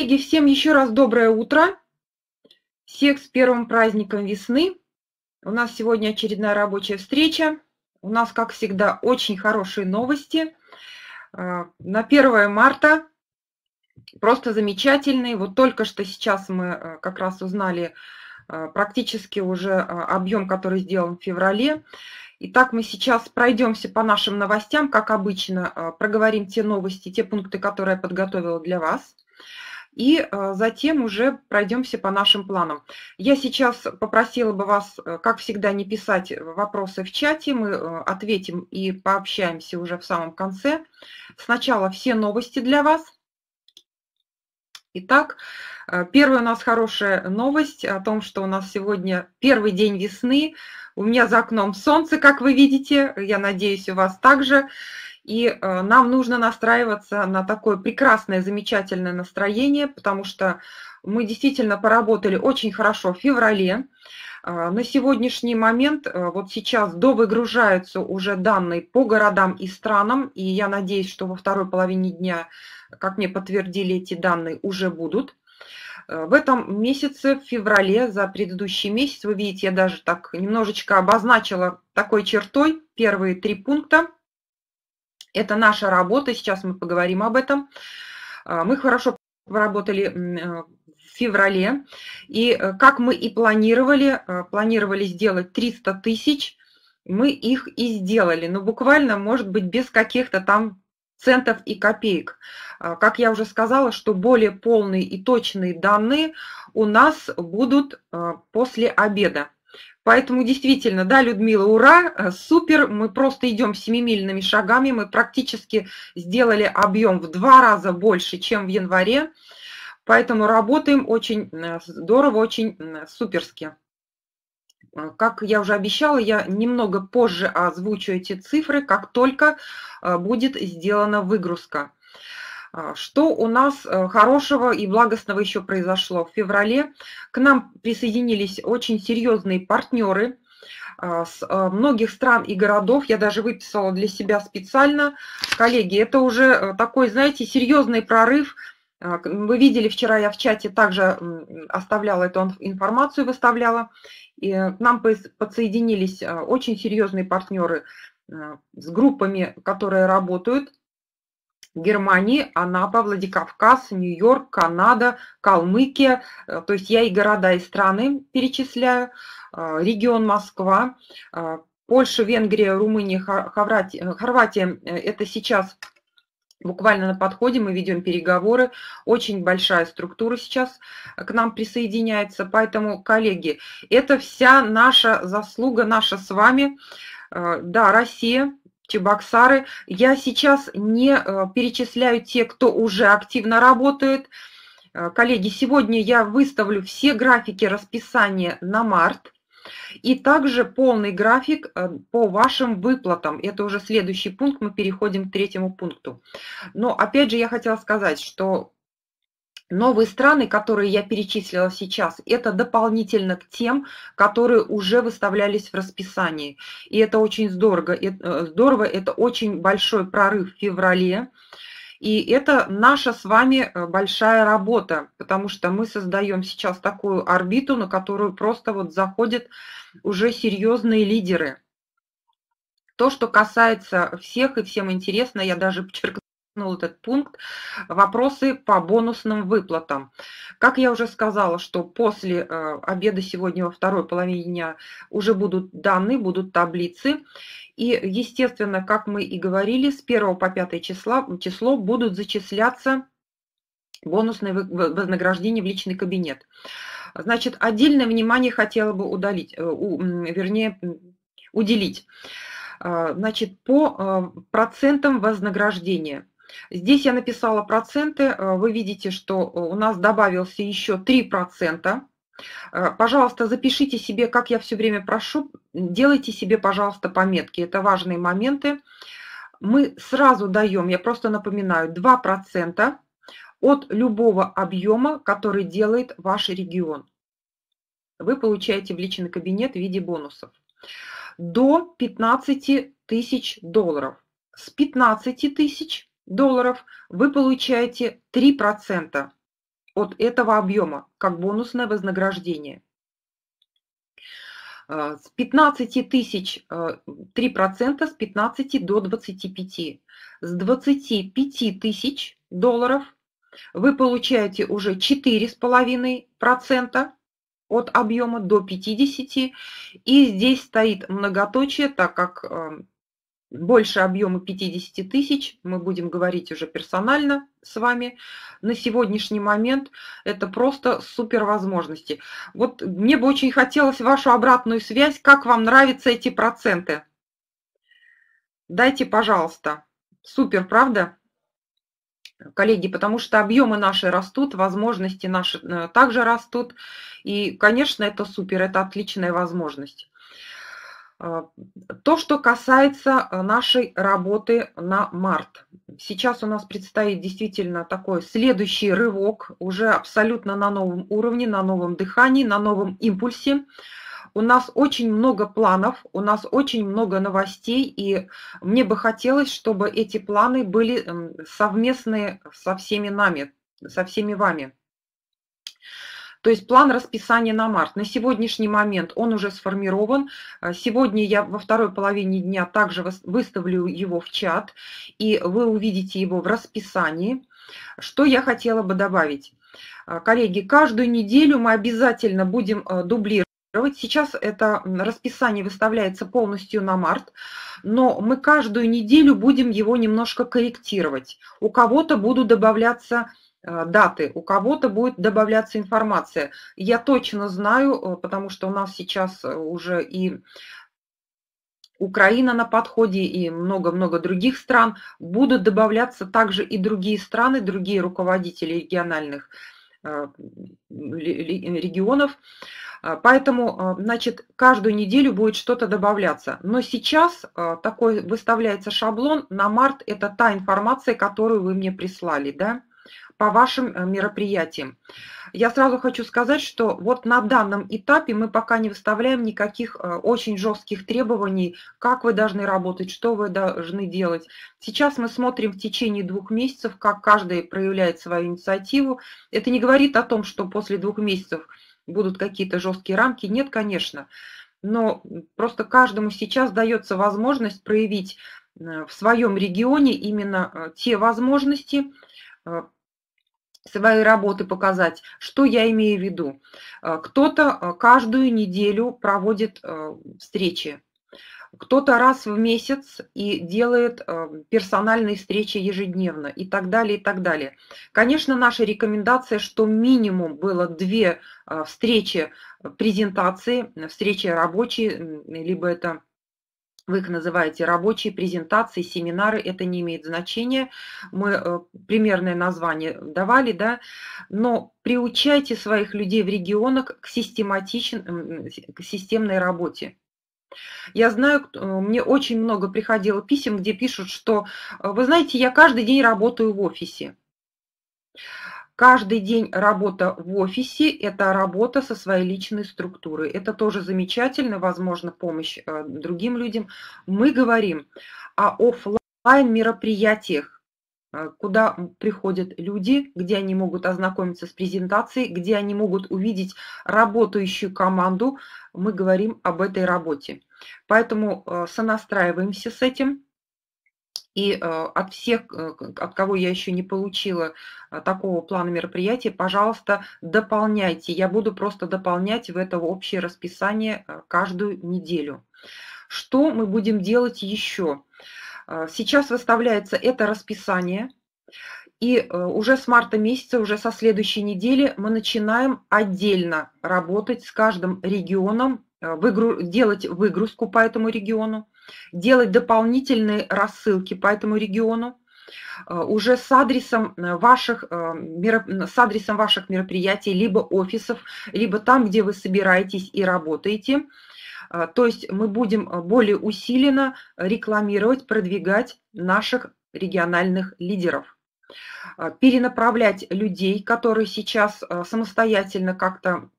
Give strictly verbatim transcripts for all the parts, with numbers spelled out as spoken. Коллеги, всем еще раз доброе утро. Всех с первым праздником весны. У нас сегодня очередная рабочая встреча. У нас, как всегда, очень хорошие новости. На первое марта просто замечательные. Вот только что сейчас мы как раз узнали практически уже объем, который сделан в феврале. Итак, мы сейчас пройдемся по нашим новостям, как обычно, проговорим те новости, те пункты, которые я подготовила для вас, и затем уже пройдемся по нашим планам. Я сейчас попросила бы вас, как всегда, не писать вопросы в чате, мы ответим и пообщаемся уже в самом конце. Сначала все новости для вас. Итак, первая у нас хорошая новость о том, что у нас сегодня первый день весны. У меня за окном солнце, как вы видите, я надеюсь, у вас также. И нам нужно настраиваться на такое прекрасное, замечательное настроение, потому что мы действительно поработали очень хорошо в феврале. На сегодняшний момент, вот сейчас довыгружаются уже данные по городам и странам, и я надеюсь, что во второй половине дня, как мне подтвердили, эти данные уже будут. В этом месяце, в феврале, за предыдущий месяц, вы видите, я даже так немножечко обозначила такой чертой первые три пункта. Это наша работа, сейчас мы поговорим об этом. Мы хорошо поработали в феврале, и как мы и планировали, планировали сделать триста тысяч, мы их и сделали, но буквально, может быть, без каких-то там центов и копеек. Как я уже сказала, что более полные и точные данные у нас будут после обеда. Поэтому действительно, да, Людмила, ура, супер, мы просто идем семимильными шагами, мы практически сделали объем в два раза больше, чем в январе, поэтому работаем очень здорово, очень суперски. Как я уже обещала, я немного позже озвучу эти цифры, как только будет сделана выгрузка. Что у нас хорошего и благостного еще произошло? В феврале к нам присоединились очень серьезные партнеры с многих стран и городов. Я даже выписала для себя специально. Коллеги, это уже такой, знаете, серьезный прорыв. Вы видели, вчера я в чате также оставляла эту информацию, выставляла. И к нам подсоединились очень серьезные партнеры с группами, которые работают. Германии, Анапа, Владикавказ, Нью-Йорк, Канада, Калмыкия, то есть я и города, и страны перечисляю, регион Москва, Польша, Венгрия, Румыния, Хорватия, это сейчас буквально на подходе, мы ведем переговоры, очень большая структура сейчас к нам присоединяется, поэтому, коллеги, это вся наша заслуга, наша с вами, да, Россия, Чебоксары. Я сейчас не перечисляю те, кто уже активно работает. Коллеги, сегодня я выставлю все графики расписания на март и также полный график по вашим выплатам. Это уже следующий пункт, мы переходим к третьему пункту. Но опять же я хотела сказать, что новые страны, которые я перечислила сейчас, это дополнительно к тем, которые уже выставлялись в расписании. И это очень здорово, здорово, это очень большой прорыв в феврале. И это наша с вами большая работа, потому что мы создаем сейчас такую орбиту, на которую просто вот заходят уже серьезные лидеры. То, что касается всех и всем интересно, я даже подчеркну этот пункт, вопросы по бонусным выплатам. Как я уже сказала, что после обеда сегодня во второй половине дня уже будут данные, будут таблицы. И, естественно, как мы и говорили, с первого по пятое числа, число будут зачисляться бонусные вознаграждения в личный кабинет. Значит, отдельное внимание хотела бы удалить, вернее, уделить. Значит, по процентам вознаграждения. Здесь я написала проценты, вы видите, что у нас добавился еще три процента. Пожалуйста, запишите себе, как я все время прошу, делайте себе, пожалуйста, пометки, это важные моменты. Мы сразу даем, я просто напоминаю, два процента от любого объема, который делает ваш регион. Вы получаете в личный кабинет в виде бонусов. До пятнадцати тысяч долларов. С пятнадцати тысяч долларов вы получаете три процента от этого объема, как бонусное вознаграждение. С пятнадцати тысяч три процента с пятнадцати до двадцати пяти. С двадцати пяти тысяч долларов вы получаете уже четыре и пять десятых процента от объема до пятидесяти. И здесь стоит многоточие, так как больше объема пятидесяти тысяч, мы будем говорить уже персонально с вами, на сегодняшний момент это просто супер возможности. Вот мне бы очень хотелось вашу обратную связь, как вам нравятся эти проценты. Дайте, пожалуйста. Супер, правда? Коллеги, потому что объемы наши растут, возможности наши также растут. И, конечно, это супер, это отличная возможность. То, что касается нашей работы на март. Сейчас у нас предстоит действительно такой следующий рывок, уже абсолютно на новом уровне, на новом дыхании, на новом импульсе. У нас очень много планов, у нас очень много новостей, и мне бы хотелось, чтобы эти планы были совместные со всеми нами, со всеми вами. То есть план расписания на март. На сегодняшний момент он уже сформирован. Сегодня я во второй половине дня также выставлю его в чат, и вы увидите его в расписании. Что я хотела бы добавить? Коллеги, каждую неделю мы обязательно будем дублировать. Сейчас это расписание выставляется полностью на март, но мы каждую неделю будем его немножко корректировать. У кого-то будут добавляться даты, у кого-то будет добавляться информация. Я точно знаю, потому что у нас сейчас уже и Украина на подходе, и много-много других стран. Будут добавляться также и другие страны, другие руководители региональных регионов. Поэтому, значит, каждую неделю будет что-то добавляться. Но сейчас такой выставляется шаблон. На март это та информация, которую вы мне прислали, да? По вашим мероприятиям. Я сразу хочу сказать, что вот на данном этапе мы пока не выставляем никаких очень жестких требований, как вы должны работать, что вы должны делать. Сейчас мы смотрим в течение двух месяцев, как каждый проявляет свою инициативу. Это не говорит о том, что после двух месяцев будут какие-то жесткие рамки. Нет, конечно. Но просто каждому сейчас дается возможность проявить в своем регионе именно те возможности, свои работы показать, что я имею в виду. Кто-то каждую неделю проводит встречи, кто-то раз в месяц и делает персональные встречи ежедневно и так далее, и так далее. Конечно, наша рекомендация, что минимум было две встречи презентации, встречи рабочие, либо это... Вы их называете рабочие презентации, семинары, это не имеет значения. Мы примерное название давали, да, но приучайте своих людей в регионах к, систематичен, к системной работе. Я знаю, мне очень много приходило писем, где пишут, что, вы знаете, я каждый день работаю в офисе. Каждый день работа в офисе – это работа со своей личной структурой. Это тоже замечательно, возможно, помощь другим людям. Мы говорим о офлайн-мероприятиях, куда приходят люди, где они могут ознакомиться с презентацией, где они могут увидеть работающую команду. Мы говорим об этой работе. Поэтому сонастраиваемся с этим. И от всех, от кого я еще не получила такого плана мероприятия, пожалуйста, дополняйте. Я буду просто дополнять в это общее расписание каждую неделю. Что мы будем делать еще? Сейчас выставляется это расписание. И уже с марта месяца, уже со следующей недели мы начинаем отдельно работать с каждым регионом, делать выгрузку по этому региону, делать дополнительные рассылки по этому региону уже с адресом ваших, с адресом ваших мероприятий, либо офисов, либо там, где вы собираетесь и работаете. То есть мы будем более усиленно рекламировать, продвигать наших региональных лидеров, перенаправлять людей, которые сейчас самостоятельно как-то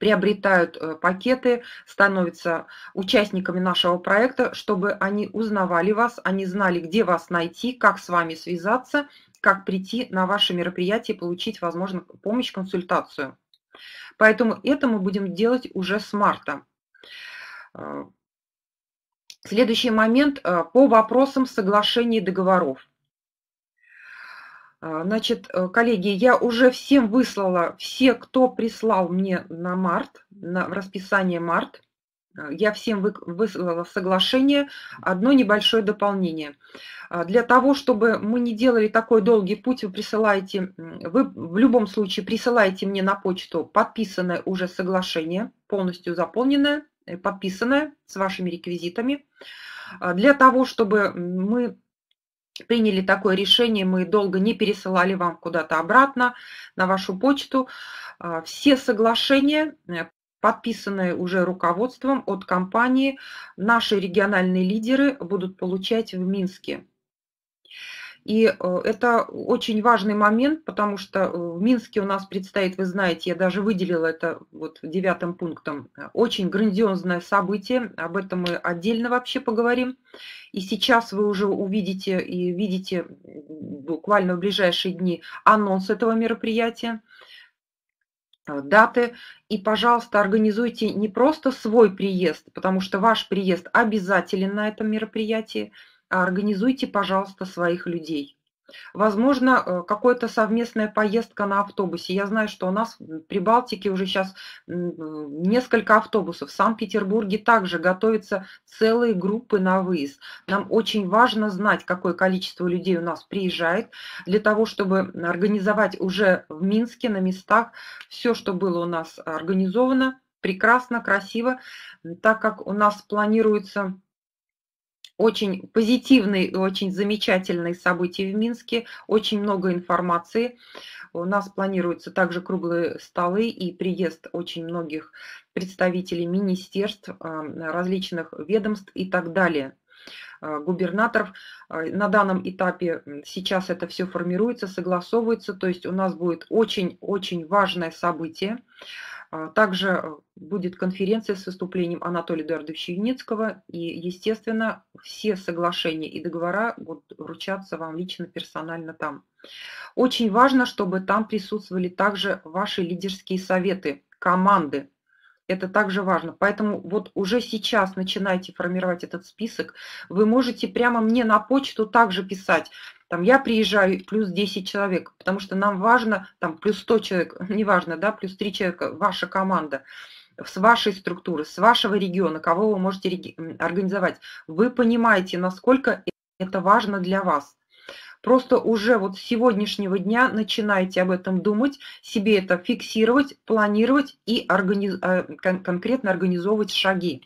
приобретают пакеты, становятся участниками нашего проекта, чтобы они узнавали вас, они знали, где вас найти, как с вами связаться, как прийти на ваше мероприятие и получить, возможно, помощь, консультацию. Поэтому это мы будем делать уже с марта. Следующий момент по вопросам соглашений и договоров. Значит, коллеги, я уже всем выслала, все, кто прислал мне на март, на расписание март, я всем выслала соглашение, одно небольшое дополнение. Для того, чтобы мы не делали такой долгий путь, вы присылаете, вы в любом случае присылаете мне на почту подписанное уже соглашение, полностью заполненное, подписанное с вашими реквизитами. Для того, чтобы мы приняли такое решение, мы долго не пересылали вам куда-то обратно на вашу почту. Все соглашения, подписанные уже руководством от компании, наши региональные лидеры будут получать в Минске. И это очень важный момент, потому что в Минске у нас предстоит, вы знаете, я даже выделила это вот девятым пунктом, очень грандиозное событие, об этом мы отдельно вообще поговорим. И сейчас вы уже увидите и видите буквально в ближайшие дни анонс этого мероприятия, даты. И, пожалуйста, организуйте не просто свой приезд, потому что ваш приезд обязателен на этом мероприятии, организуйте, пожалуйста, своих людей. Возможно, какая-то совместная поездка на автобусе. Я знаю, что у нас в Прибалтике уже сейчас несколько автобусов. В Санкт-Петербурге также готовятся целые группы на выезд. Нам очень важно знать, какое количество людей у нас приезжает, для того, чтобы организовать уже в Минске на местах все, что было у нас организовано, прекрасно, красиво, так как у нас планируется очень позитивные и очень замечательные события в Минске, очень много информации. У нас планируются также круглые столы и приезд очень многих представителей министерств, различных ведомств и так далее, губернаторов. На данном этапе сейчас это все формируется, согласовывается, то есть у нас будет очень-очень важное событие. Также будет конференция с выступлением Анатолия Эдуардовича Юницкого. И, естественно, все соглашения и договора будут вручаться вам лично, персонально там. Очень важно, чтобы там присутствовали также ваши лидерские советы, команды. Это также важно. Поэтому вот уже сейчас начинайте формировать этот список. Вы можете прямо мне на почту также писать. Там я приезжаю, плюс десять человек, потому что нам важно, там плюс сто человек, неважно, да, плюс три человека, ваша команда, с вашей структуры, с вашего региона, кого вы можете организовать. Вы понимаете, насколько это важно для вас. Просто уже вот с сегодняшнего дня начинайте об этом думать, себе это фиксировать, планировать и организ... конкретно организовывать шаги.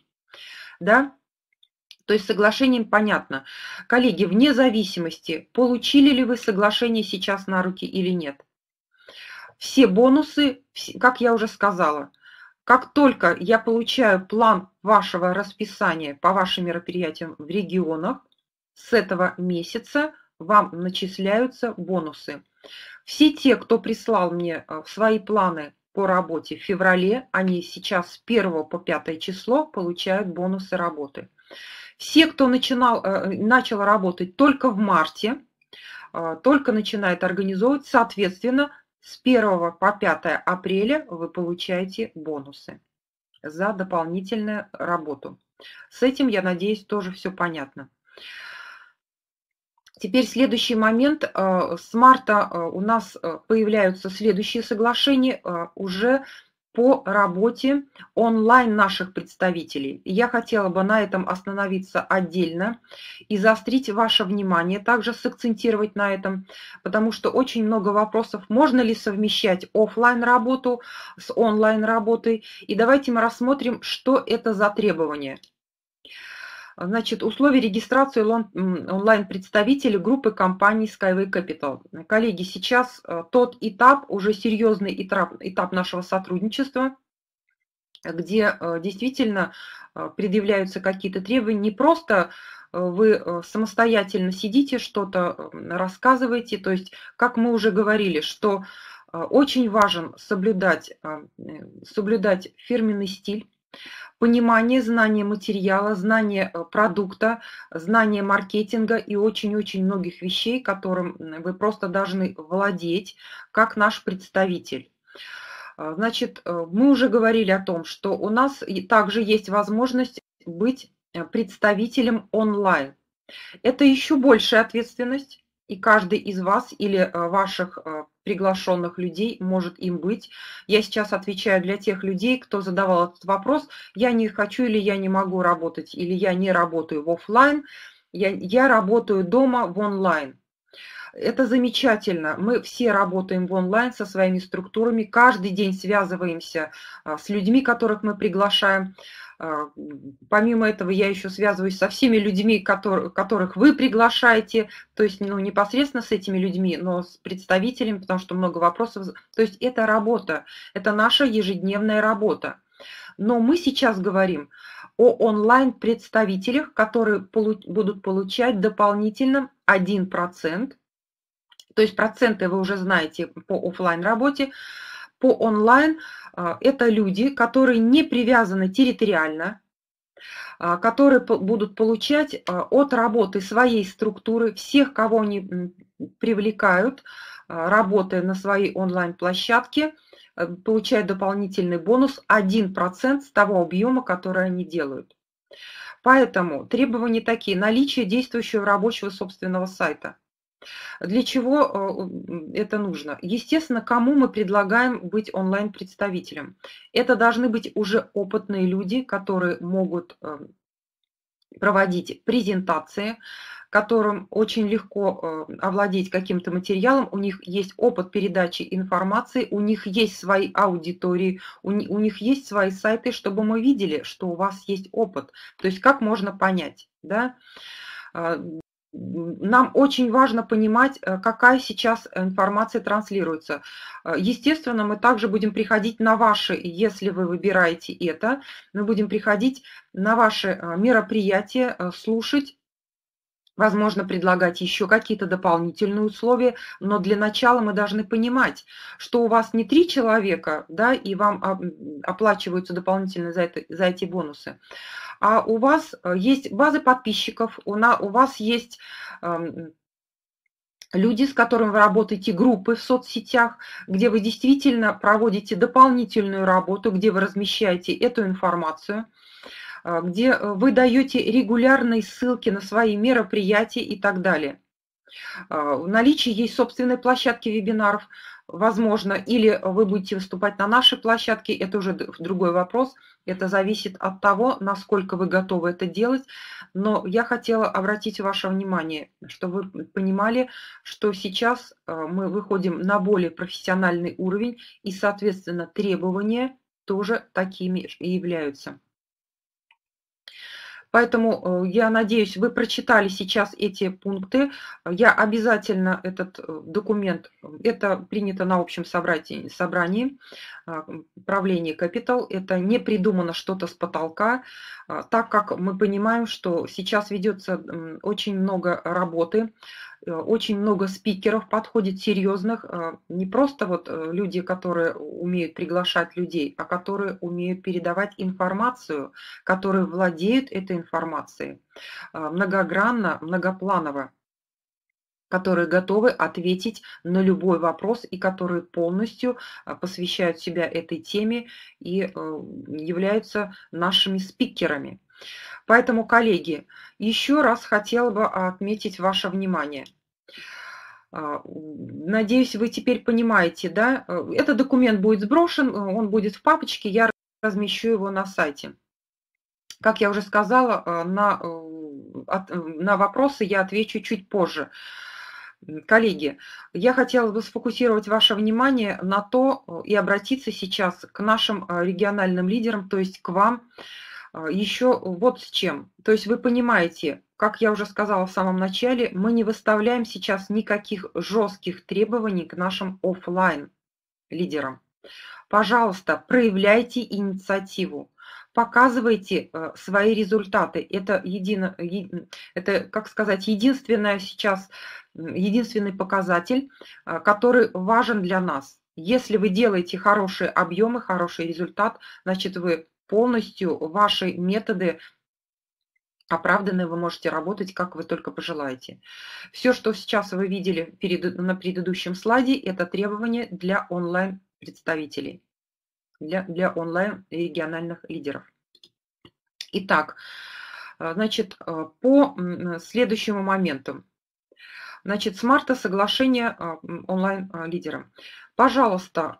Да? То есть соглашением понятно. Коллеги, вне зависимости, получили ли вы соглашение сейчас на руки или нет. Все бонусы, как я уже сказала, как только я получаю план вашего расписания по вашим мероприятиям в регионах, с этого месяца вам начисляются бонусы. Все те, кто прислал мне свои планы по работе в феврале, они сейчас с первого по пятое число получают бонусы работы. Все, кто начинал, начал работать только в марте, только начинает организовывать, соответственно, с первого по пятое апреля вы получаете бонусы за дополнительную работу. С этим, я надеюсь, тоже все понятно. Теперь следующий момент. С марта у нас появляются следующие соглашения уже по работе онлайн наших представителей. Я хотела бы на этом остановиться отдельно и заострить ваше внимание, также сакцентировать на этом, потому что очень много вопросов, можно ли совмещать офлайн работу с онлайн работой. И давайте мы рассмотрим, что это за требования. Значит, условия регистрации онлайн-представителей группы компаний Skyway Capital. Коллеги, сейчас тот этап, уже серьезный этап, этап нашего сотрудничества, где действительно предъявляются какие-то требования. Не просто вы самостоятельно сидите, что-то рассказываете. То есть, как мы уже говорили, что очень важно соблюдать, соблюдать фирменный стиль, Понимание, знание материала, знание продукта, знание маркетинга и очень-очень многих вещей, которым вы просто должны владеть, как наш представитель. Значит, мы уже говорили о том, что у нас также есть возможность быть представителем онлайн. Это еще большая ответственность, и каждый из вас или ваших приглашенных людей может им быть. Я сейчас отвечаю для тех людей, кто задавал этот вопрос: я не хочу или я не могу работать, или я не работаю в офлайн, я, я работаю дома в онлайн. Это замечательно. Мы все работаем в онлайн со своими структурами, каждый день связываемся с людьми, которых мы приглашаем. Помимо этого, я еще связываюсь со всеми людьми, которые, которых вы приглашаете, то есть ну, непосредственно с этими людьми, но с представителями, потому что много вопросов. То есть это работа, это наша ежедневная работа. Но мы сейчас говорим о онлайн-представителях, которые полу- будут получать дополнительно один процент, то есть проценты вы уже знаете по офлайн-работе. По онлайн это люди, которые не привязаны территориально, которые будут получать от работы своей структуры, всех, кого они привлекают, работая на своей онлайн-площадке, получают дополнительный бонус один процент с того объема, который они делают. Поэтому требования такие: наличие действующего рабочего собственного сайта. Для чего это нужно? Естественно, кому мы предлагаем быть онлайн-представителем? Это должны быть уже опытные люди, которые могут проводить презентации, которым очень легко овладеть каким-то материалом, у них есть опыт передачи информации, у них есть свои аудитории, у них есть свои сайты, чтобы мы видели, что у вас есть опыт. То есть как можно понять, да? Нам очень важно понимать, какая сейчас информация транслируется. Естественно, мы также будем приходить на ваши, если вы выбираете это, мы будем приходить на ваши мероприятия, слушать, возможно, предлагать еще какие-то дополнительные условия, но для начала мы должны понимать, что у вас не три человека, да, и вам оплачиваются дополнительно за, это, за эти бонусы, а у вас есть базы подписчиков, у, на, у вас есть э, люди, с которыми вы работаете, группы в соцсетях, где вы действительно проводите дополнительную работу, где вы размещаете эту информацию, где вы даете регулярные ссылки на свои мероприятия и так далее. В наличии есть собственные площадки вебинаров, возможно, или вы будете выступать на нашей площадке, это уже другой вопрос, это зависит от того, насколько вы готовы это делать. Но я хотела обратить ваше внимание, чтобы вы понимали, что сейчас мы выходим на более профессиональный уровень, и, соответственно, требования тоже такими и являются. Поэтому я надеюсь, вы прочитали сейчас эти пункты. Я обязательно этот документ, это принято на общем собрании, собрании правления Capital, это не придумано что-то с потолка, так как мы понимаем, что сейчас ведется очень много работы, очень много спикеров подходит серьезных, не просто вот люди, которые умеют приглашать людей, а которые умеют передавать информацию, которые владеют этой информацией многогранно, многопланово, которые готовы ответить на любой вопрос и которые полностью посвящают себя этой теме и являются нашими спикерами. Поэтому, коллеги, еще раз хотела бы отметить ваше внимание. Надеюсь, вы теперь понимаете, да? Этот документ будет сброшен, он будет в папочке, я размещу его на сайте. Как я уже сказала, на, на вопросы я отвечу чуть позже. Коллеги, я хотела бы сфокусировать ваше внимание на то и обратиться сейчас к нашим региональным лидерам, то есть к вам. Еще вот с чем. То есть вы понимаете, как я уже сказала в самом начале, мы не выставляем сейчас никаких жестких требований к нашим офлайн лидерам. Пожалуйста, проявляйте инициативу, показывайте свои результаты. Это, едино, это, как сказать, единственное сейчас, единственный показатель, который важен для нас. Если вы делаете хорошие объемы, хороший результат, значит вы полностью ваши методы оправданные, вы можете работать, как вы только пожелаете. Все, что сейчас вы видели перед, на предыдущем слайде, это требования для онлайн-представителей, для, для онлайн-региональных лидеров. Итак, значит, по следующему моменту. Значит, с марта соглашение онлайн-лидерам. Пожалуйста,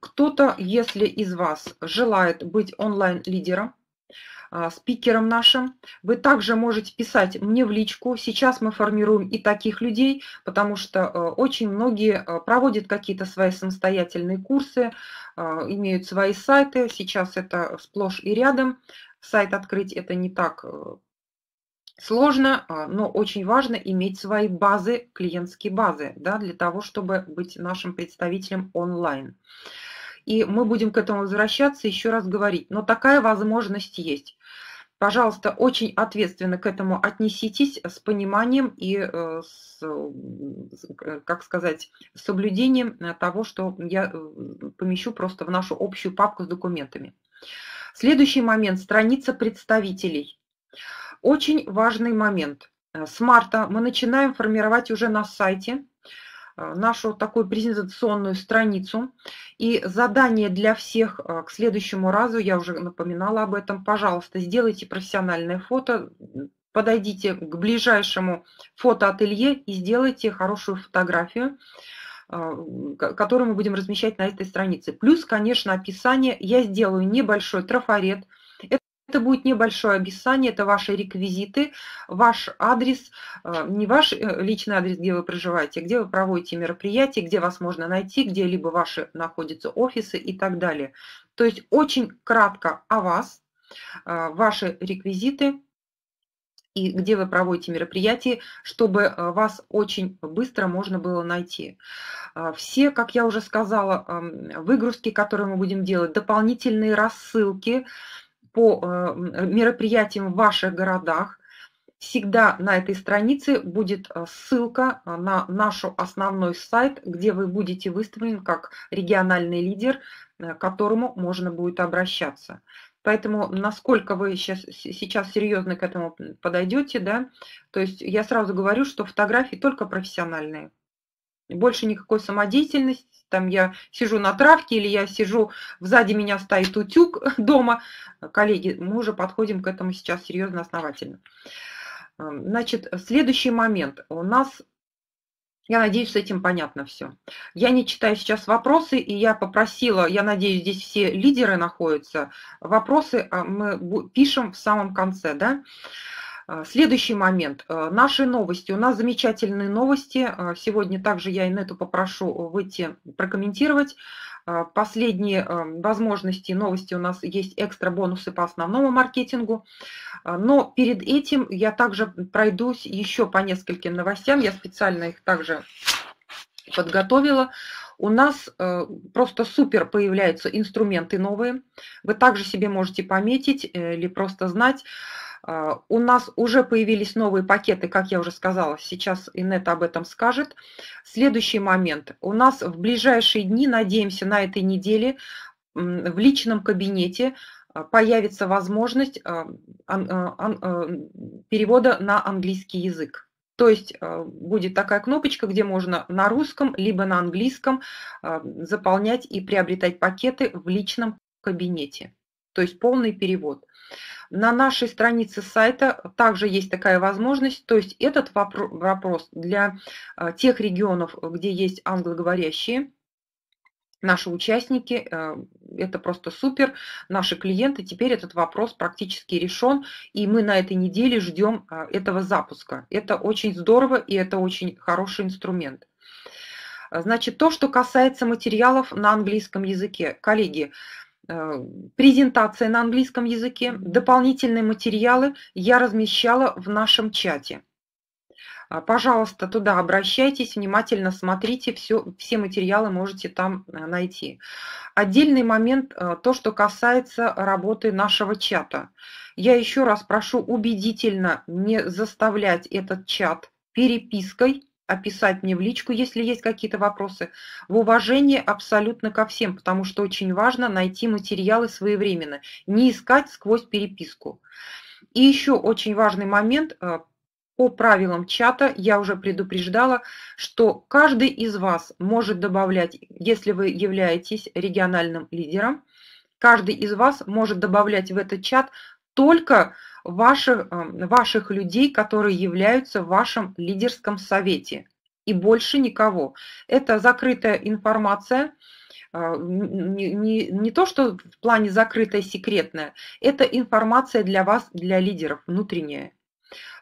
кто-то, если из вас желает быть онлайн-лидером, спикером нашим, вы также можете писать мне в личку. Сейчас мы формируем и таких людей, потому что очень многие проводят какие-то свои самостоятельные курсы, имеют свои сайты. Сейчас это сплошь и рядом. Сайт открыть это не так сложно, но очень важно иметь свои базы, клиентские базы, да, для того, чтобы быть нашим представителем онлайн. И мы будем к этому возвращаться, еще раз говорить. Но такая возможность есть. Пожалуйста, очень ответственно к этому отнеситесь, с пониманием и, с, как сказать, с соблюдением того, что я помещу просто в нашу общую папку с документами. Следующий момент – страница представителей. Очень важный момент. С марта мы начинаем формировать уже на сайте нашу такую презентационную страницу. И задание для всех к следующему разу, я уже напоминала об этом, пожалуйста, сделайте профессиональное фото, подойдите к ближайшему фотоателье и сделайте хорошую фотографию, которую мы будем размещать на этой странице. Плюс, конечно, описание. Я сделаю небольшой трафарет. Это будет небольшое описание, это ваши реквизиты, ваш адрес, не ваш личный адрес, где вы проживаете, где вы проводите мероприятия, где вас можно найти, где либо ваши находятся офисы и так далее. То есть очень кратко о вас, ваши реквизиты и где вы проводите мероприятия, чтобы вас очень быстро можно было найти. Все, как я уже сказала, выгрузки, которые мы будем делать, дополнительные рассылки по мероприятиям в ваших городах. Всегда на этой странице будет ссылка на наш основной сайт, где вы будете выставлен как региональный лидер, к которому можно будет обращаться. Поэтому насколько вы сейчас, сейчас серьезно к этому подойдете, да, то есть я сразу говорю, что фотографии только профессиональные. Больше никакой самодеятельности. Там я сижу на травке или я сижу, сзади меня стоит утюг дома. Коллеги, мы уже подходим к этому сейчас серьезно, основательно. Значит, следующий момент. У нас, я надеюсь, с этим понятно все. Я не читаю сейчас вопросы, и я попросила, я надеюсь, здесь все лидеры находятся. Вопросы мы пишем в самом конце, да? Следующий момент. Наши новости. У нас замечательные новости. Сегодня также я Инету попрошу выйти прокомментировать. Последние возможности, новости у нас есть экстра бонусы по основному маркетингу. Но перед этим я также пройдусь еще по нескольким новостям. Я специально их также подготовила. У нас просто супер появляются инструменты новые. Вы также себе можете пометить или просто знать. У нас уже появились новые пакеты, как я уже сказала, сейчас Инета об этом скажет. Следующий момент. У нас в ближайшие дни, надеемся, на этой неделе в личном кабинете появится возможность перевода на английский язык. То есть будет такая кнопочка, где можно на русском, либо на английском заполнять и приобретать пакеты в личном кабинете. То есть полный перевод. На нашей странице сайта также есть такая возможность, то есть этот вопрос для тех регионов, где есть англоговорящие, наши участники, это просто супер, наши клиенты, теперь этот вопрос практически решен, и мы на этой неделе ждем этого запуска. Это очень здорово и это очень хороший инструмент. Значит, то, что касается материалов на английском языке, коллеги, презентация на английском языке, дополнительные материалы я размещала в нашем чате. Пожалуйста, туда обращайтесь, внимательно смотрите, все, все материалы можете там найти. Отдельный момент, то, что касается работы нашего чата. Я еще раз прошу убедительно не заставлять этот чат перепиской, описать мне в личку, если есть какие-то вопросы, в уважении абсолютно ко всем, потому что очень важно найти материалы своевременно, не искать сквозь переписку. И еще очень важный момент – по правилам чата я уже предупреждала, что каждый из вас может добавлять, если вы являетесь региональным лидером, каждый из вас может добавлять в этот чат только ваших, ваших людей, которые являются в вашем лидерском совете, и больше никого. Это закрытая информация. Не, не, не то, что в плане закрытая, секретная, это информация для вас, для лидеров, внутренняя.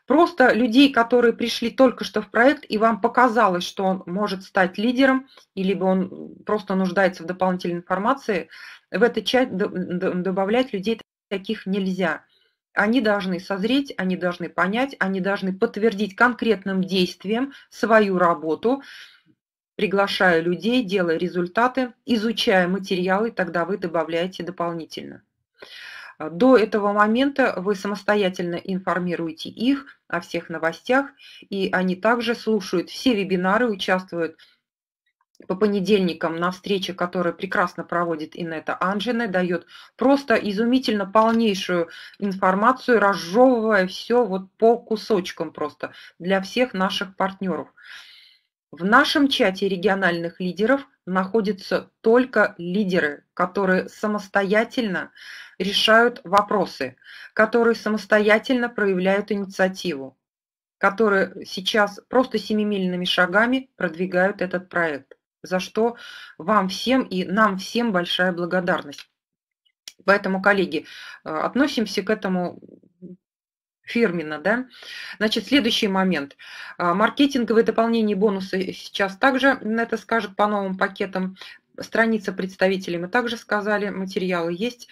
Просто людей, которые пришли только что в проект, и вам показалось, что он может стать лидером, либо он просто нуждается в дополнительной информации, в этот чат добавлять людей таких нельзя. Они должны созреть, они должны понять, они должны подтвердить конкретным действием свою работу, приглашая людей, делая результаты, изучая материалы, тогда вы добавляете дополнительно. До этого момента вы самостоятельно информируете их о всех новостях, и они также слушают все вебинары, участвуют по понедельникам на встрече, которую прекрасно проводит Инета Анжена, дает просто изумительно полнейшую информацию, разжевывая все вот по кусочкам просто для всех наших партнеров. В нашем чате региональных лидеров находятся только лидеры, которые самостоятельно решают вопросы, которые самостоятельно проявляют инициативу, которые сейчас просто семимильными шагами продвигают этот проект, за что вам всем и нам всем большая благодарность. Поэтому, коллеги, относимся к этому фирменно, да? Значит, следующий момент. Маркетинговые дополнения и бонусы сейчас также на это скажут по новым пакетам. Страница представителей мы также сказали, материалы есть.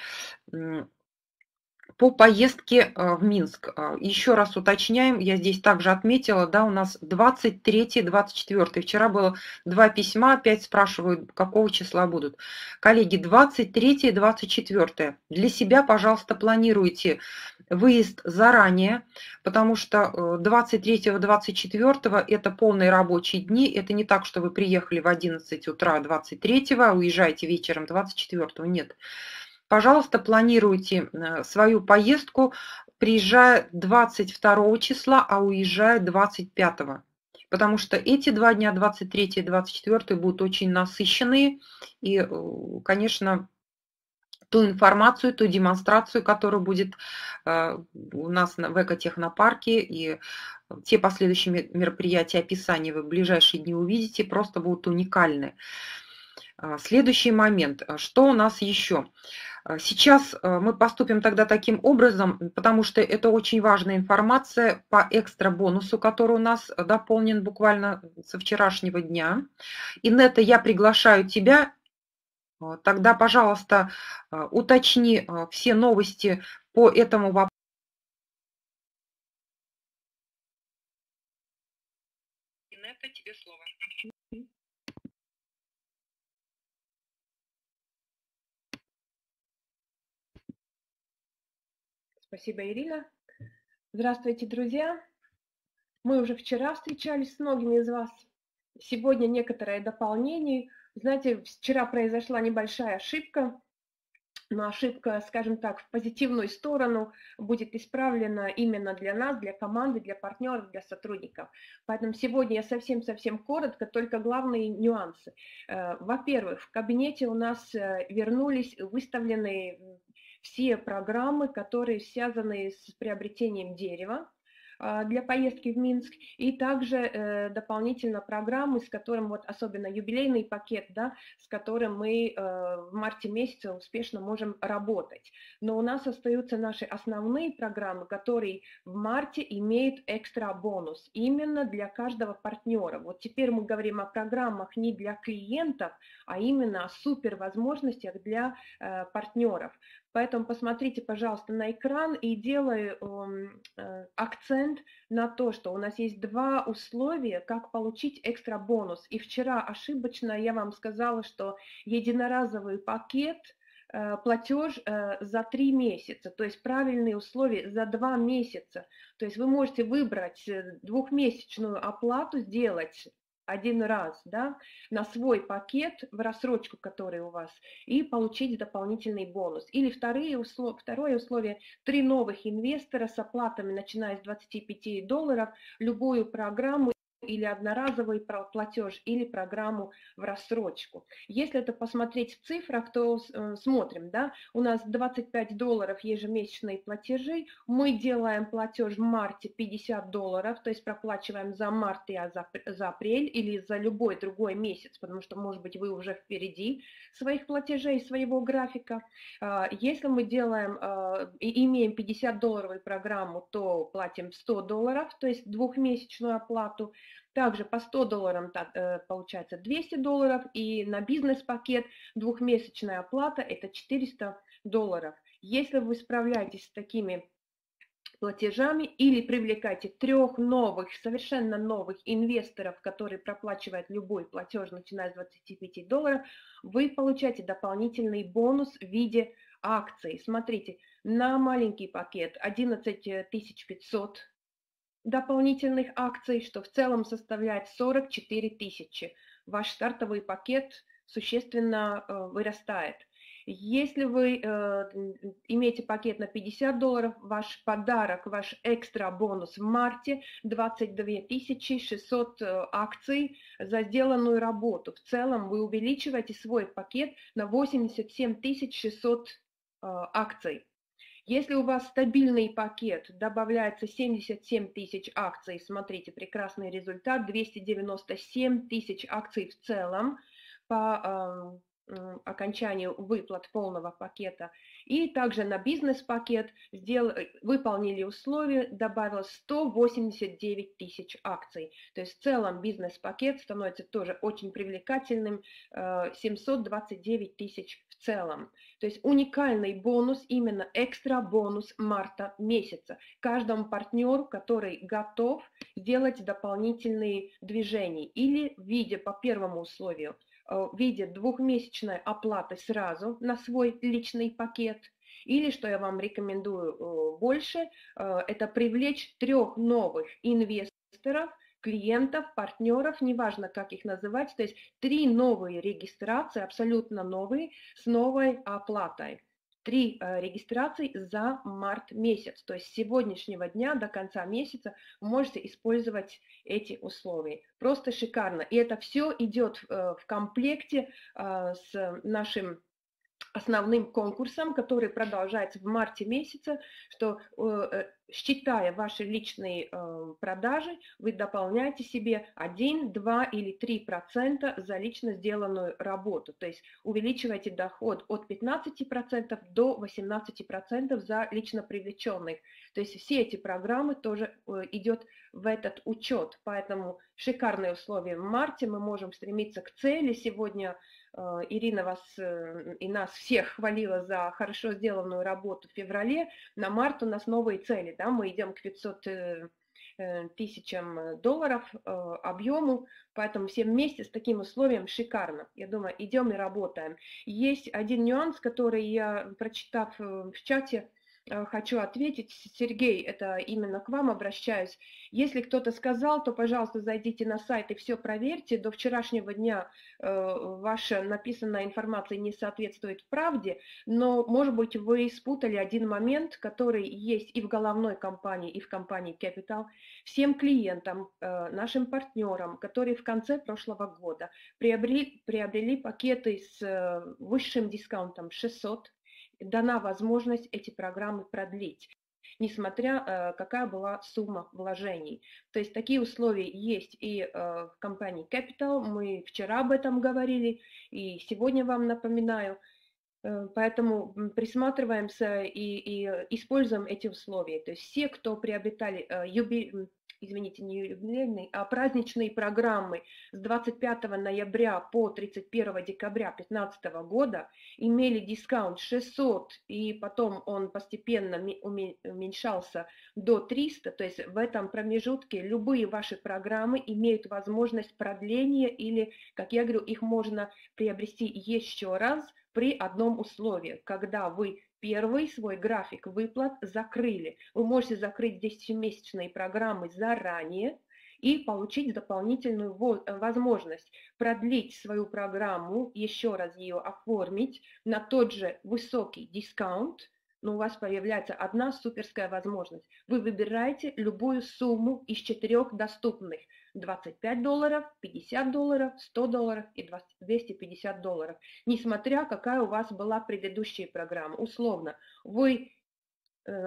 По поездке в Минск. Еще раз уточняем, я здесь также отметила, да, у нас двадцать третье, двадцать четвёртое. Вчера было два письма, опять спрашивают, какого числа будут. Коллеги, двадцать третье, двадцать четвёртое. Для себя, пожалуйста, планируйте выезд заранее, потому что двадцать третьего, двадцать четвёртого это полные рабочие дни. Это не так, что вы приехали в одиннадцать утра двадцать третьего, уезжаете вечером двадцать четвёртого. Нет. Пожалуйста, планируйте свою поездку, приезжая двадцать второго числа, а уезжая двадцать пятого. Потому что эти два дня, двадцать третье и двадцать четвёртое, будут очень насыщенные. И, конечно, ту информацию, ту демонстрацию, которая будет у нас в экотехнопарке, и те последующие мероприятия, описания вы в ближайшие дни увидите, просто будут уникальны. Следующий момент. Что у нас еще? Сейчас мы поступим тогда таким образом, потому что это очень важная информация по экстра-бонусу, который у нас дополнен буквально со вчерашнего дня. Инета, я приглашаю тебя. Тогда, пожалуйста, уточни все новости по этому вопросу. Инета, тебе слово. Спасибо, Ирина. Здравствуйте, друзья. Мы уже вчера встречались с многими из вас. Сегодня некоторое дополнение. Знаете, вчера произошла небольшая ошибка, но ошибка, скажем так, в позитивную сторону будет исправлена именно для нас, для команды, для партнеров, для сотрудников. Поэтому сегодня я совсем-совсем коротко, только главные нюансы. Во-первых, в кабинете у нас вернулись выставленные все программы, которые связаны с приобретением дерева для поездки в Минск, и также дополнительно программы, с которым вот особенно юбилейный пакет, да, с которым мы в марте месяце успешно можем работать. Но у нас остаются наши основные программы, которые в марте имеют экстра бонус именно для каждого партнера. Вот теперь мы говорим о программах не для клиентов, а именно о супервозможностях для партнеров. Поэтому посмотрите, пожалуйста, на экран и делаю э, акцент на то, что у нас есть два условия, как получить экстра бонус. И вчера ошибочно я вам сказала, что единоразовый пакет платеж за три месяца, то есть правильные условия за два месяца. То есть вы можете выбрать двухмесячную оплату, сделать один раз, да, на свой пакет, в рассрочку, который у вас, и получить дополнительный бонус. Или вторые услов... второе условие – три новых инвестора с оплатами, начиная с двадцати пяти долларов, любую программу, или одноразовый платеж, или программу в рассрочку. Если это посмотреть в цифрах, то смотрим, да, у нас двадцать пять долларов ежемесячные платежи, мы делаем платеж в марте пятьдесят долларов, то есть проплачиваем за март и за апрель или за любой другой месяц, потому что, может быть, вы уже впереди своих платежей, своего графика. Если мы делаем, имеем пятидесятидолларовую программу, то платим сто долларов, то есть двухмесячную оплату. Также по ста долларам получается двести долларов, и на бизнес-пакет двухмесячная оплата – это четыреста долларов. Если вы справляетесь с такими платежами или привлекаете трех новых, совершенно новых инвесторов, которые проплачивают любой платеж, начиная с двадцати пяти долларов, вы получаете дополнительный бонус в виде акций. Смотрите, на маленький пакет одиннадцать тысяч пятьсот дополнительных акций, что в целом составляет сорок четыре тысячи. Ваш стартовый пакет существенно э, вырастает. Если вы э, имеете пакет на пятьдесят долларов, ваш подарок, ваш экстра бонус в марте двадцать две тысячи шестьсот акций за сделанную работу. В целом вы увеличиваете свой пакет на восемьдесят семь тысяч шестьсот э, акций. Если у вас стабильный пакет, добавляется семьдесят семь тысяч акций, смотрите, прекрасный результат, двести девяносто семь тысяч акций в целом по э, окончанию выплат полного пакета. И также на бизнес-пакет сдел... выполнили условия, добавилось сто восемьдесят девять тысяч акций. То есть в целом бизнес-пакет становится тоже очень привлекательным, э, семьсот двадцать девять тысяч в целом. То есть уникальный бонус, именно экстра бонус марта месяца. Каждому партнеру, который готов делать дополнительные движения или в виде по первому условию, в виде двухмесячной оплаты сразу на свой личный пакет, или, что я вам рекомендую больше, это привлечь трех новых инвесторов, клиентов, партнеров, неважно, как их называть, то есть три новые регистрации, абсолютно новые, с новой оплатой. Три регистрации за март месяц, то есть с сегодняшнего дня до конца месяца вы можете использовать эти условия. Просто шикарно. И это все идет в комплекте с нашим основным конкурсом, который продолжается в марте месяце, что, считая ваши личные продажи, вы дополняете себе один, два или три процента за лично сделанную работу. То есть увеличиваете доход от пятнадцати процентов до восемнадцати процентов за лично привлеченных. То есть все эти программы тоже идет в этот учет. Поэтому шикарные условия в марте, мы можем стремиться к цели. Сегодня Ирина вас и нас всех хвалила за хорошо сделанную работу в феврале. На март у нас новые цели. Да? Мы идем к пятистам тысячам долларов объему. Поэтому все вместе с таким условием шикарно. Я думаю, идем и работаем. Есть один нюанс, который я, прочитав в чате, хочу ответить. Сергей, это именно к вам обращаюсь. Если кто-то сказал, то, пожалуйста, зайдите на сайт и все проверьте. До вчерашнего дня э, ваша написанная информация не соответствует правде, но, может быть, вы спутали один момент, который есть и в головной компании, и в компании Capital. Всем клиентам, э, нашим партнерам, которые в конце прошлого года приобрели, приобрели пакеты с э, высшим дисконтом шестьсот, дана возможность эти программы продлить, несмотря какая была сумма вложений. То есть такие условия есть и в компании Capital, мы вчера об этом говорили, и сегодня вам напоминаю. Поэтому присматриваемся и, и используем эти условия. То есть все, кто приобретали юбилей, извините, не юбилейные, а праздничные программы с двадцать пятого ноября по тридцать первое декабря две тысячи пятнадцатого года, имели дисконт шестьсот, и потом он постепенно уменьшался до трёхсот, то есть в этом промежутке любые ваши программы имеют возможность продления или, как я говорю, их можно приобрести еще раз, при одном условии, когда вы первый свой график выплат закрыли. Вы можете закрыть десятимесячные программы заранее и получить дополнительную возможность продлить свою программу, еще раз ее оформить на тот же высокий дисконт, но у вас появляется одна суперская возможность. Вы выбираете любую сумму из четырех доступных: двадцать пять долларов, пятьдесят долларов, сто долларов и двести пятьдесят долларов, несмотря какая у вас была предыдущая программа. Условно, вы,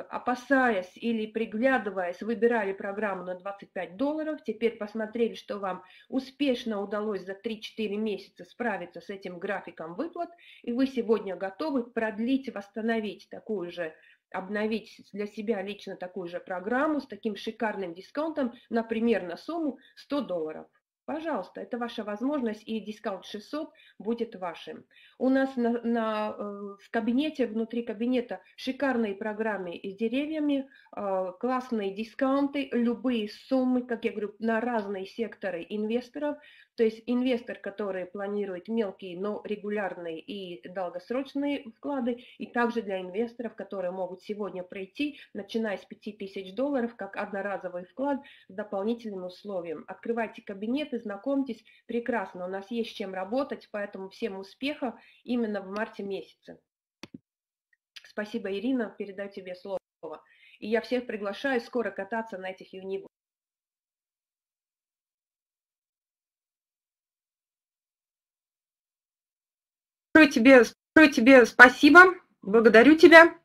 опасаясь или приглядываясь, выбирали программу на двадцать пять долларов, теперь посмотрели, что вам успешно удалось за три-четыре месяца справиться с этим графиком выплат, и вы сегодня готовы продлить, восстановить такую же, обновить для себя лично такую же программу с таким шикарным дисконтом, например, на сумму сто долларов. Пожалуйста, это ваша возможность, и дисконт шестьсот будет вашим. У нас на, на, в кабинете, внутри кабинета шикарные программы с деревьями, классные дисконты, любые суммы, как я говорю, на разные секторы инвесторов. То есть инвестор, который планирует мелкие, но регулярные и долгосрочные вклады, и также для инвесторов, которые могут сегодня прийти, начиная с пяти тысяч долларов, как одноразовый вклад с дополнительным условием. Открывайте кабинеты, знакомьтесь, прекрасно, у нас есть с чем работать, поэтому всем успеха именно в марте месяце. Спасибо, Ирина, передаю тебе слово. И я всех приглашаю скоро кататься на этих юнибусах. Тебе, тебе спасибо, благодарю тебя.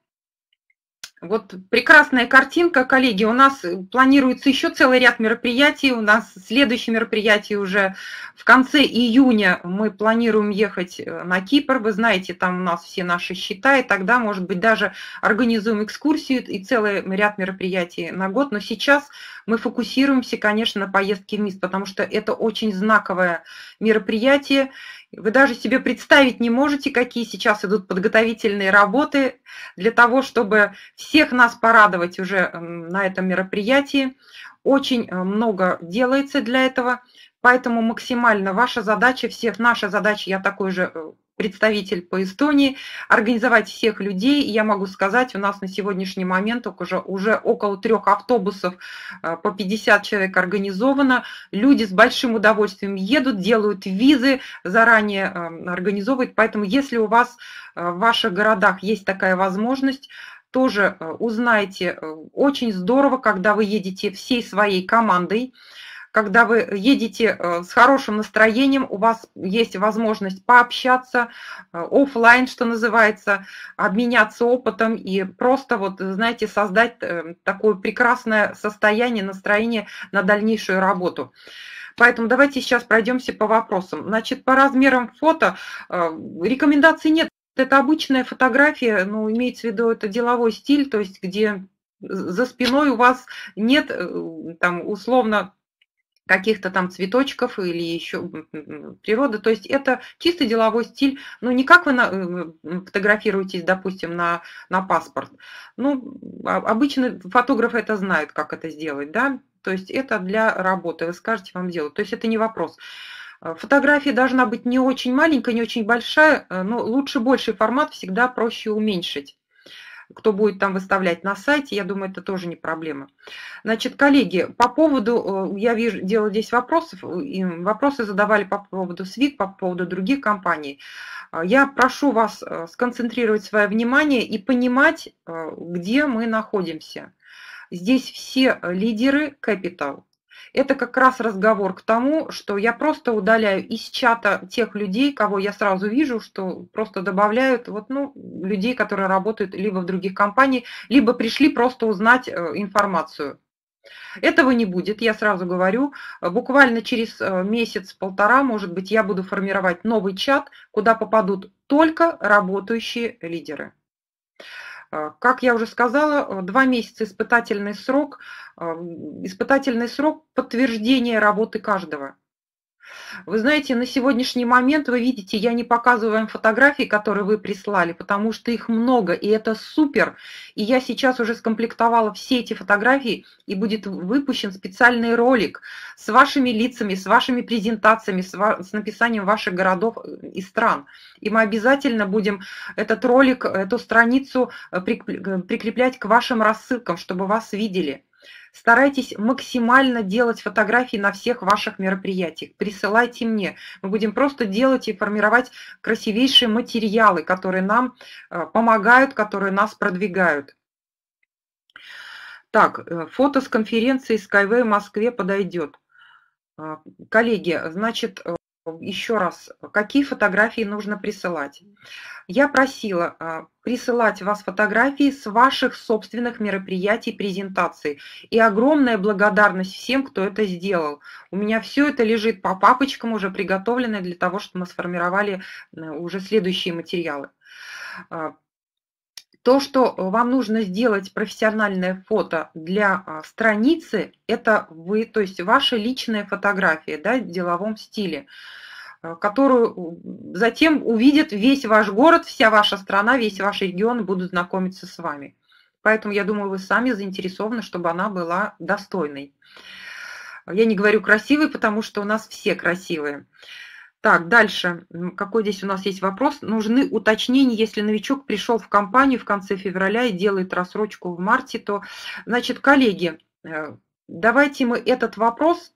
Вот прекрасная картинка, коллеги. У нас планируется еще целый ряд мероприятий. У нас следующее мероприятие уже в конце июня. Мы планируем ехать на Кипр. Вы знаете, там у нас все наши счета. И тогда, может быть, даже организуем экскурсию и целый ряд мероприятий на год. Но сейчас мы фокусируемся, конечно, на поездке в Минск, потому что это очень знаковое мероприятие. Вы даже себе представить не можете, какие сейчас идут подготовительные работы для того, чтобы всех нас порадовать уже на этом мероприятии. Очень много делается для этого, поэтому максимально ваша задача, всех наша задача, я такой же представитель по Эстонии, организовать всех людей. И я могу сказать, у нас на сегодняшний момент уже, уже около трех автобусов по пятьдесят человек организовано. Люди с большим удовольствием едут, делают визы, заранее организовывают. Поэтому если у вас в ваших городах есть такая возможность, тоже узнайте. Очень здорово, когда вы едете всей своей командой, когда вы едете с хорошим настроением, у вас есть возможность пообщаться офлайн, что называется, обменяться опытом и просто, вот, знаете, создать такое прекрасное состояние, настроение на дальнейшую работу. Поэтому давайте сейчас пройдемся по вопросам. Значит, по размерам фото рекомендаций нет. Это обычная фотография, ну, имеется в виду, это деловой стиль, то есть где за спиной у вас нет там условно каких-то там цветочков или еще природы. То есть это чисто деловой стиль. Ну, не как вы фотографируетесь, допустим, на, на паспорт. Ну, обычно фотографы это знают, как это сделать, да. То есть это для работы, вы скажете, вам делать. То есть это не вопрос. Фотография должна быть не очень маленькая, не очень большая, но лучше больший формат всегда проще уменьшить. Кто будет там выставлять на сайте, я думаю, это тоже не проблема. Значит, коллеги, по поводу, я вижу, делаю здесь вопросов, вопросы задавали по поводу СВИК, по поводу других компаний. Я прошу вас сконцентрировать свое внимание и понимать, где мы находимся. Здесь все лидеры Capital. Это как раз разговор к тому, что я просто удаляю из чата тех людей, кого я сразу вижу, что просто добавляют вот, ну, людей, которые работают либо в других компаниях, либо пришли просто узнать информацию. Этого не будет, я сразу говорю. Буквально через месяц-полтора, может быть, я буду формировать новый чат, куда попадут только работающие лидеры. Как я уже сказала, два месяца испытательный срок, испытательный срок подтверждения работы каждого. Вы знаете, на сегодняшний момент, вы видите, я не показываю вам фотографии, которые вы прислали, потому что их много, и это супер. И я сейчас уже скомплектовала все эти фотографии, и будет выпущен специальный ролик с вашими лицами, с вашими презентациями, с, ва- с написанием ваших городов и стран. И мы обязательно будем этот ролик, эту страницу прикреплять к вашим рассылкам, чтобы вас видели. Старайтесь максимально делать фотографии на всех ваших мероприятиях. Присылайте мне. Мы будем просто делать и формировать красивейшие материалы, которые нам помогают, которые нас продвигают. Так, фото с конференции Skyway в Москве подойдет. Коллеги, значит... Еще раз, какие фотографии нужно присылать? Я просила присылать вас фотографии с ваших собственных мероприятий, презентаций. И огромная благодарность всем, кто это сделал. У меня все это лежит по папочкам, уже приготовленное для того, чтобы мы сформировали уже следующие материалы. То, что вам нужно сделать профессиональное фото для страницы, это вы, то есть ваша личная фотография, да, в деловом стиле, которую затем увидит весь ваш город, вся ваша страна, весь ваш регион будут знакомиться с вами. Поэтому, я думаю, вы сами заинтересованы, чтобы она была достойной. Я не говорю красивой, потому что у нас все красивые. Так, дальше. Какой здесь у нас есть вопрос? Нужны уточнения, если новичок пришел в компанию в конце февраля и делает рассрочку в марте, то, значит, коллеги, давайте мы этот вопрос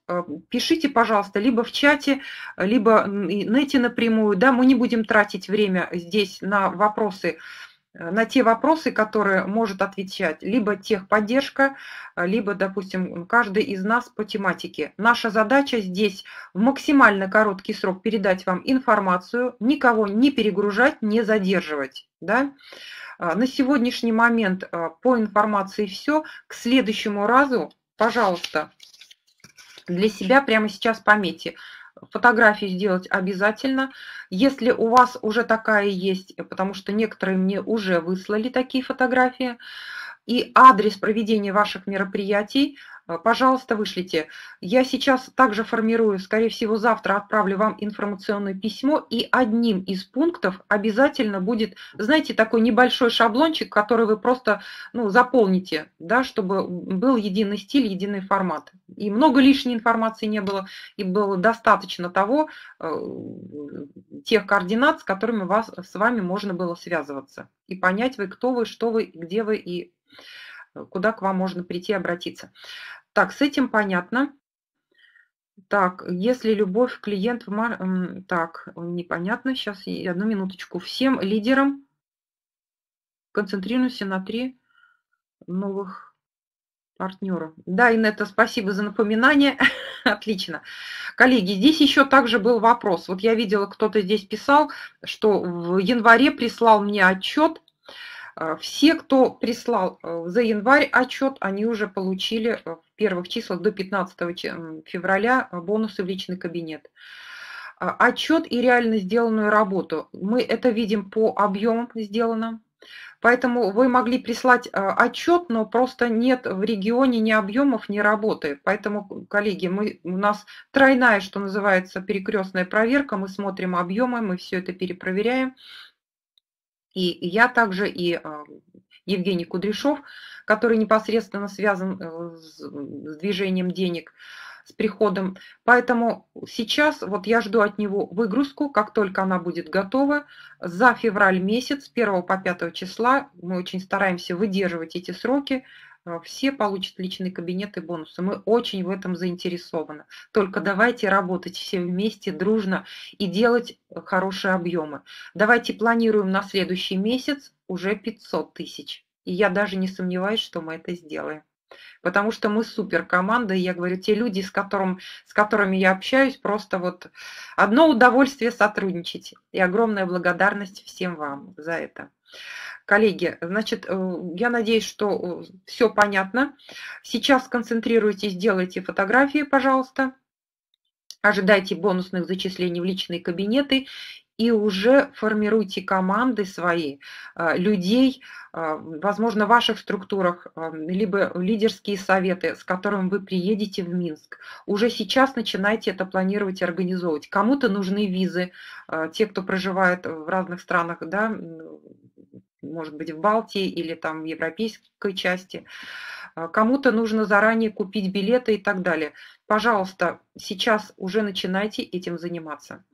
пишите, пожалуйста, либо в чате, либо в инете напрямую. Да, мы не будем тратить время здесь на вопросы, на те вопросы, которые может отвечать либо техподдержка, либо, допустим, каждый из нас по тематике. Наша задача здесь в максимально короткий срок передать вам информацию, никого не перегружать, не задерживать. Да? На сегодняшний момент по информации все. К следующему разу, пожалуйста, для себя прямо сейчас пометьте. Фотографию сделать обязательно. Если у вас уже такая есть, потому что некоторые мне уже выслали такие фотографии, и адрес проведения ваших мероприятий, пожалуйста, вышлите. Я сейчас также формирую, скорее всего, завтра отправлю вам информационное письмо, и одним из пунктов обязательно будет, знаете, такой небольшой шаблончик, который вы просто, ну, заполните, да, чтобы был единый стиль, единый формат. И много лишней информации не было, и было достаточно того, тех координат, с которыми вас, с вами можно было связываться, и понять вы, кто вы, что вы, где вы и куда к вам можно прийти и обратиться. Так, с этим понятно. Так, если любовь, клиент... В мар... Так, непонятно. Сейчас одну минуточку. Всем лидерам концентрируемся на три новых партнера. Да, Инета, спасибо за напоминание. Отлично. Коллеги, здесь еще также был вопрос. Вот я видела, кто-то здесь писал, что в январе прислал мне отчет. Все, кто прислал за январь отчет, они уже получили в первых числах до пятнадцатого февраля бонусы в личный кабинет. Отчет и реально сделанную работу. Мы это видим по объемам сделанным. Поэтому вы могли прислать отчет, но просто нет в регионе ни объемов, ни работы. Поэтому, коллеги, мы, у нас тройная, что называется, перекрестная проверка. Мы смотрим объемы, мы все это перепроверяем. И я также, и Евгений Кудряшов, который непосредственно связан с движением денег, с приходом. Поэтому сейчас вот я жду от него выгрузку, как только она будет готова. За февраль месяц, с первого по пятое числа, мы очень стараемся выдерживать эти сроки. Все получат личный кабинет и бонусы. Мы очень в этом заинтересованы. Только давайте работать все вместе, дружно и делать хорошие объемы. Давайте планируем на следующий месяц уже пятьсот тысяч. И я даже не сомневаюсь, что мы это сделаем. Потому что мы супер команда. И я говорю, те люди, с, которым, с которыми я общаюсь, просто вот одно удовольствие сотрудничать. И огромная благодарность всем вам за это. Коллеги, значит, я надеюсь, что все понятно. Сейчас сконцентрируйтесь, делайте фотографии, пожалуйста. Ожидайте бонусных зачислений в личные кабинеты. и уже формируйте команды свои, людей, возможно, в ваших структурах, либо лидерские советы, с которым вы приедете в Минск. Уже сейчас начинайте это планировать и организовывать. Кому-то нужны визы, те, кто проживает в разных странах, да, может быть, в Балтии или там в европейской части. Кому-то нужно заранее купить билеты и так далее. Пожалуйста, сейчас уже начинайте этим заниматься.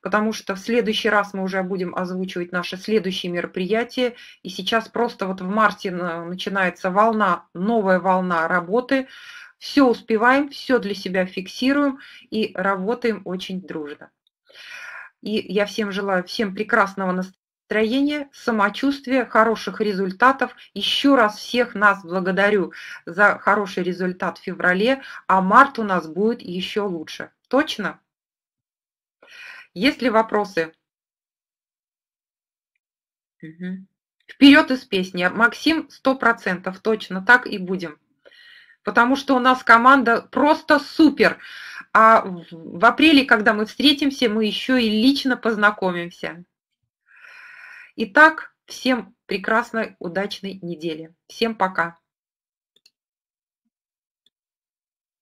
Потому что в следующий раз мы уже будем озвучивать наши следующие мероприятия. И сейчас просто вот в марте начинается волна, новая волна работы. Все успеваем, все для себя фиксируем и работаем очень дружно. И я всем желаю всем прекрасного настроения. Настроение, самочувствие, хороших результатов. Еще раз всех нас благодарю за хороший результат в феврале, а март у нас будет еще лучше. Точно? Есть ли вопросы? Угу. Вперед из песни. Максим, сто процентов точно так и будем. Потому что у нас команда просто супер. А в апреле, когда мы встретимся, мы еще и лично познакомимся. Итак, всем прекрасной, удачной недели. Всем пока.